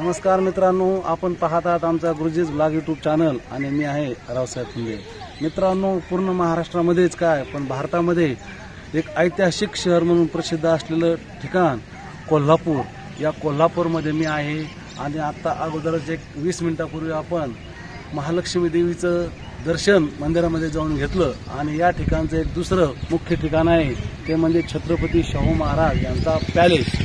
नमस्कार मित्रांनो, आपण पाहत आहात आमचा गुरुजीज ब्लॉग यूट्यूब चॅनल आणि मी आहे राव साहेब शिंदे। मित्रांनो, पूर्ण महाराष्ट्रामध्येच काय पण भारतामध्ये एक ऐतिहासिक शहर म्हणून प्रसिद्ध असलेलं ठिकाण कोल्हापूर, या कोल्हापूरमध्ये मी आहे आणि आता अगोदरच एक 20 मिनिटांपूर्वी आपण महालक्ष्मी देवीचं दर्शन मंदिरामध्ये जाऊन घेतलं आणि या ठिकाणचं एक दुसरं मुख्य ठिकाण आहे ते म्हणजे छत्रपती शाहू महाराज यांचा पॅलेस।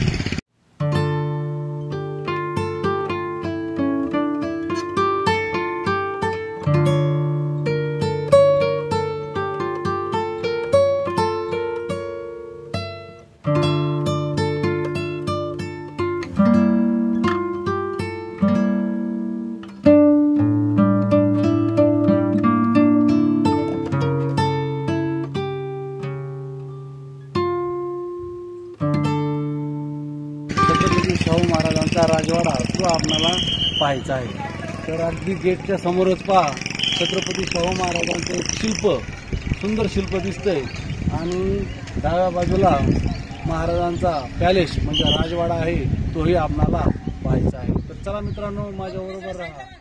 शाहू महाराजांचा राजवाडा तो आपल्याला पाहायचा आहे, तर अगदी गेटच्या समोरच पहा छत्रपती शाहू महाराजांचं शिल्प, सुंदर शिल्प दिसतंय आणि डाव्या बाजूला महाराजांचा पॅलेस म्हणजे राजवाडा आहे तोही आपल्याला पाहायचा आहे। तर चला मित्रांनो, माझ्याबरोबर राहा।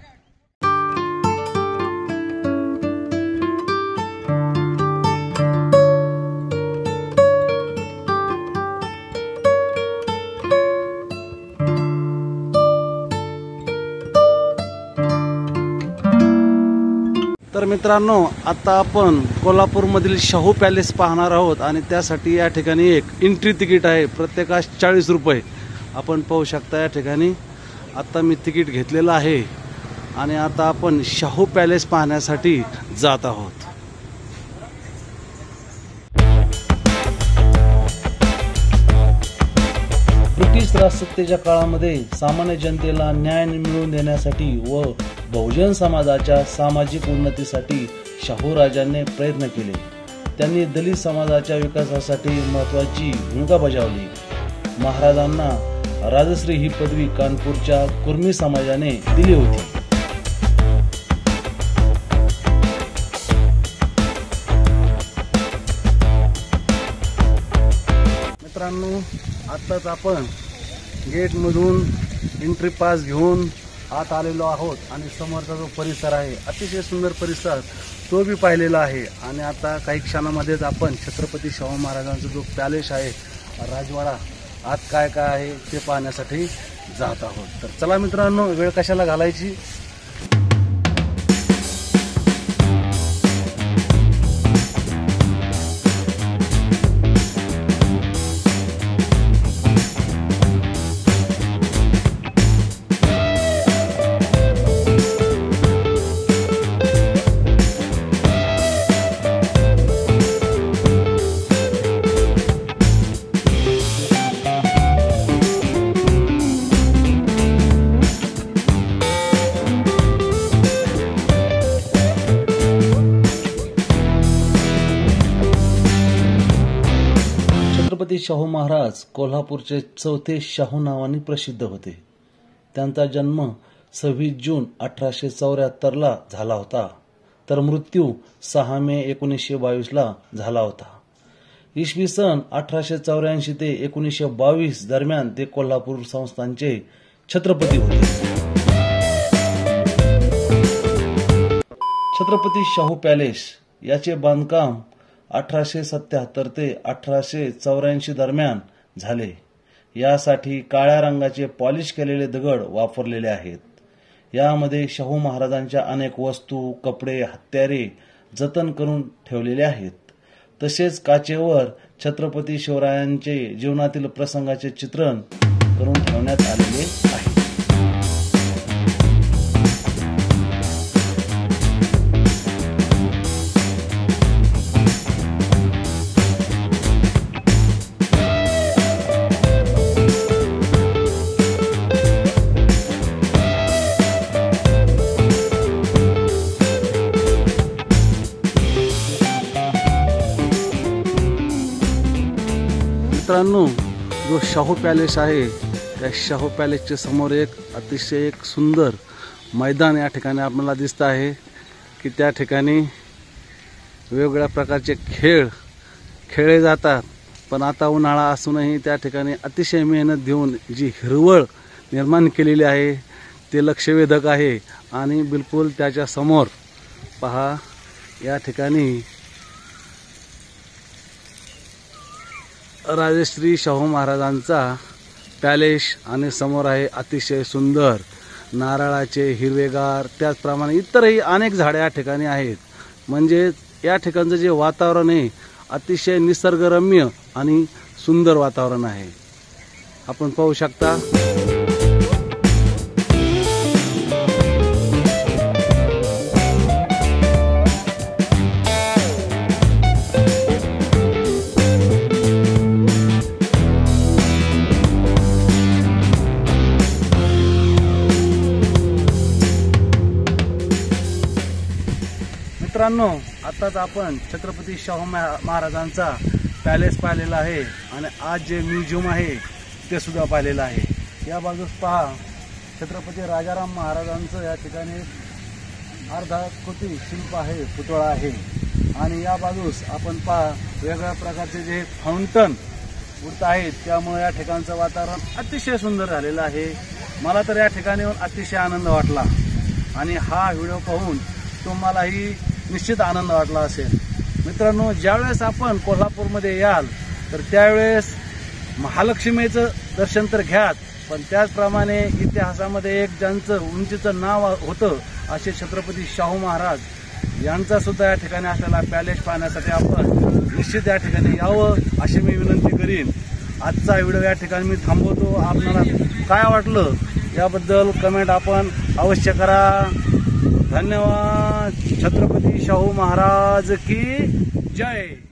तर मित्रांनो, आता आपण कोल्हापूरमधील शाहू पॅलेस पाहणार आहोत आणि त्यासाठी या ठिकाणी एक एंट्री तिकीट आहे, प्रत्येकास 40 रुपये। आपण पाहू शकता या ठिकाणी आता मी तिकीट घेतलेलं आहे आणि आता आपण शाहू पॅलेस पाहण्यासाठी जात आहोत। ब्रिटिश राजसत्तेच्या काळामध्ये सामान्य जनतेला न्याय मिळवून देण्यासाठी व बहुजन समाजाच्या सामाजिक उन्नतीसाठी शाहू राजांनी प्रयत्न केले। त्यांनी दलित समाजाच्या विकासासाठी महत्त्वाची भूमिका बजावली। महाराजांना राजश्री ही पदवी कानपूरच्या कुर्मी समाजाने दिली होती। मित्रांनो, आताच आपण गेटमधून एंट्री पास घेऊन आत आलेलो आहोत आणि समोरचा जो परिसर आहे अतिशय सुंदर परिसर तो भी पाहिलेला आहे आणि आता काही क्षणामध्येच आपण छत्रपती शाहू महाराजांचा जो पॅलेस आहे, राजवाडा, आत काय काय आहे ते पाहण्यासाठी जात आहोत। तर चला मित्रांनो, वेळ कशाला घालायची। छत्रपती शाहू महाराज कोल्हापूरचे चौथे शाहू नावाने प्रसिद्ध होते। त्यांचा जन्म 26 जून 1874 ला झाला होता, तर मृत्यू 6 मे 1922 ला झाला होता। इसवी सन 1884 ते 1922 दरम्यान ते कोल्हापूर संस्थानचे छत्रपती होते। छत्रपती शाहू पॅलेस याचे बांधकाम 1877 ते 1884 दरम्यान झाले। यासाठी काळ्या रंगाचे पॉलिश केलेले दगड वापरलेले आहेत। यामध्ये शाहू महाराजांच्या अनेक वस्तू, कपडे, हत्यारे जतन करून ठेवलेले आहेत। तसेच काचेवर छत्रपती शिवरायांचे जीवनातील प्रसंगाचे चित्रण करून ठेवण्यात आलेले आहे। मित्रांनो, जो शाहू पॅलेस आहे त्या शाहू पॅलेसच्या समोर एक अतिशय एक सुंदर मैदान या ठिकाणी आपल्याला दिसतं आहे की त्या ठिकाणी वेगवेगळ्या प्रकारचे खेळ खेळले जातात। पण आता उन्हाळा असूनही त्या ठिकाणी अतिशय मेहनत देऊन जी हिरवळ निर्माण केलेली आहे ते लक्षवेधक आहे। आणि बिलकुल त्याच्या समोर पहा या ठिकाणी राजश्री शाहू महाराजांचा पॅलेस आणि समोर आहे अतिशय सुंदर नारळाचे हिरवेगार, त्याचप्रमाणे इतरही अनेक झाडे या ठिकाणी आहेत। म्हणजे या ठिकाणचं जे वातावरण आहे अतिशय निसर्गरम्य आणि सुंदर वातावरण आहे। आपण पाहू शकता मित्रांनो, आताच आपण छत्रपती शाहू महाराजांचा पॅलेस पाहिलेला आहे आणि आज जे म्युझियम आहे ते सुद्धा पाहिलेलं आहे। या बाजूस पहा छत्रपती राजाराम महाराजांचं या ठिकाणी अर्धा कोटी शिल्प आहे, पुतळा आहे। आणि या बाजूस आपण पहा वेगवेगळ्या प्रकारचे जे फाउंटन उरत आहेत, त्यामुळे या ठिकाणचं वातावरण अतिशय सुंदर झालेलं आहे। मला तर या ठिकाणी अतिशय आनंद वाटला आणि हा व्हिडिओ पाहून तुम्हालाही निश्चित आनंद वाटला असेल। मित्रांनो, ज्यावेळेस आपण कोल्हापूरमध्ये याल तर त्यावेळेस महालक्ष्मीचं दर्शन तर घ्याच, पण त्याचप्रमाणे इतिहासामध्ये एक ज्यांचं उंचीचं नाव होतं असे छत्रपती शाहू महाराज यांचा सुद्धा या ठिकाणी असलेला पॅलेस पाहण्यासाठी आपण निश्चित या ठिकाणी यावं अशी मी विनंती करीन। आजचा व्हिडिओ या ठिकाणी मी थांबवतो। आपल्याला काय वाटलं याबद्दल कमेंट आपण अवश्य करा। धन्यवाद। छत्रपती शाहू महाराज की जय।